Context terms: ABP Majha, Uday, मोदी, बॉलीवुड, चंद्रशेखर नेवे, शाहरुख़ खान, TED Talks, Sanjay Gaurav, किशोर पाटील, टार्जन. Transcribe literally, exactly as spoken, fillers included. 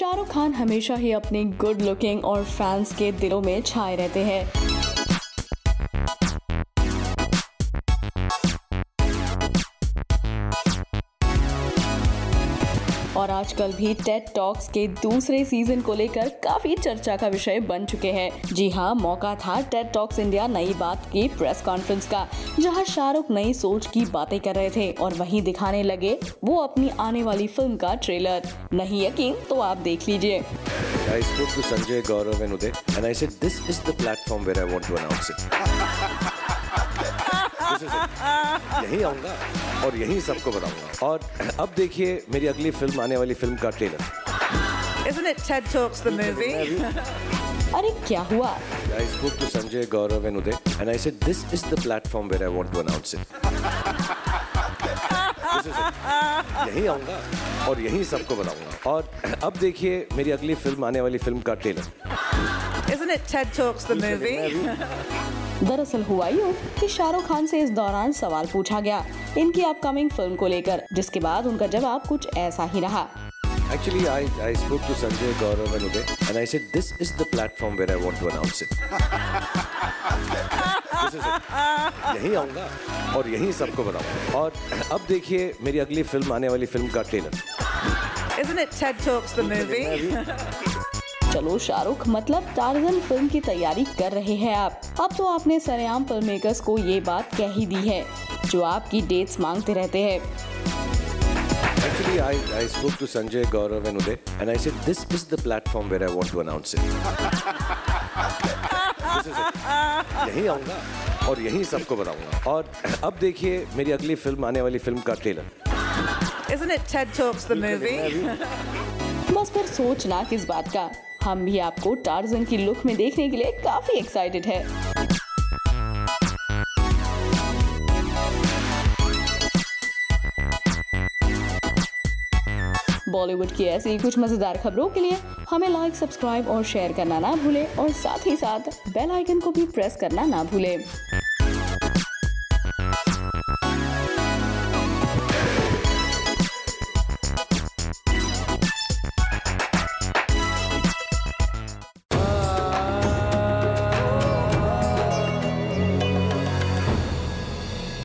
शाहरुख़ खान हमेशा ही अपने good looking और फैंस के दिलों में छाए रहते हैं। और आजकल भी टेड टॉक्स के दूसरे सीजन को लेकर काफी चर्चा का विषय बन चुके हैं। जी हाँ, मौका था टेड टॉक्स इंडिया नई बात की प्रेस कॉन्फ्रेंस का, जहां शाहरुख नई सोच की बातें कर रहे थे और वहीं दिखाने लगे वो अपनी आने वाली फिल्म का ट्रेलर। नहीं यकीन तो आप देख लीजिए। I spoke to Sanjay Gaurav and Uday and I said this is the platform where I want to announce it. This is it. यही आऊंगा और यही सबको बताऊंगा। और अब देखिए मेरी अगली फिल्म आने वाली फिल्म का trailer. Isn't it TED Talks the movie? अरे क्या हुआ? I spoke to Sanjay Gaurav and Uday and I said this is the platform where I want to announce it. This is it. यही आऊंगा और यही सबको बताऊंगा। और अब देखिए मेरी अगली फिल्म आने वाली फिल्म का trailer. Isn't it TED Talks the movie? दरअसल हुआ यूं कि शाहरुख खान से इस दौरान सवाल पूछा गया इनकी अपकमिंग फिल्म को लेकर, जिसके बाद उनका जवाब कुछ ऐसा ही रहा। Actually, I I spoke to Sanjay Gaurav and Uday and I said this is the platform where I want to announce it. This is it. यही आऊंगा और यही सबको बताऊंगा। और अब देखिए मेरी अगली फिल्म आने वाली फिल्म का trailer. Isn't it TED Talks the movie? चलो शाहरुख मतलब टार्जन फिल्म की तैयारी कर रहे हैं आप। अब तो आपने सरेआम फिल्म मेकर्स को ये बात कह ही दी है जो आपकी डेट्स मांगते रहते हैं। Actually, I I spoke to Sanjay Gaurav and Uday and I said this is the platform where I want to announce it. This is it. यही आऊंगा और यही सबको बताऊंगा। और अब देखिए मेरी अगली फिल्म आने वाली फिल्म का trailer. Isn't it TED Talks the movie? बस फिर सोचना किस बात का, हम भी आपको टार्जन की लुक में देखने के लिए काफी एक्साइटेड है। बॉलीवुड की ऐसी कुछ मजेदार खबरों के लिए हमें लाइक, सब्सक्राइब और शेयर करना ना भूलें और साथ ही साथ बेल आइकन को भी प्रेस करना ना भूलें।